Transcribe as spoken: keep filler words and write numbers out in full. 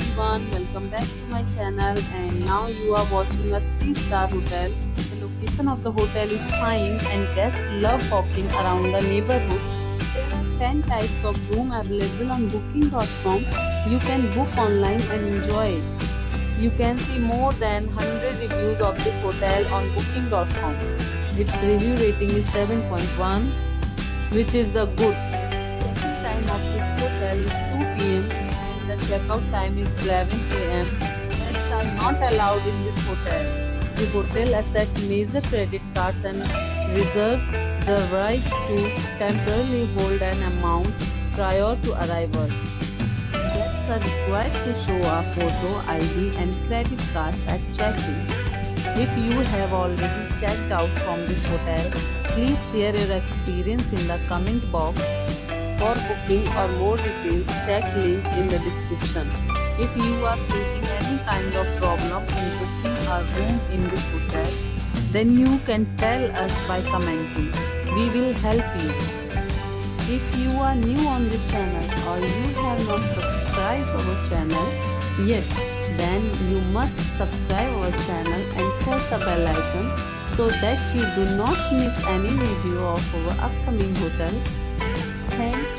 everyone, welcome back to my channel. And now you are watching a three star hotel. The location of the hotel is fine and guests love walking around the neighborhood. There are ten types of room available on booking dot com. You can book online and enjoy it. You can see more than one hundred reviews of this hotel on booking dot com. Its review rating is seven point one, which is the good. The check-in time of this hotel is two p m and the checkout time is eleven a m Pets are not allowed in this hotel. The hotel accepts major credit cards and reserves the right to temporarily hold an amount prior to arrival. Are required to show a photo I D and credit cards at check-in. If you have already checked out from this hotel, please share your experience in the comment box. For booking or more details, check link in the description. If you are facing any kind of problem in booking a room in this hotel, then you can tell us by commenting. We will help you. If you are new on this channel or you have not subscribed our channel yet, then you must subscribe our channel and press the bell icon so that you do not miss any review of our upcoming hotel. Thanks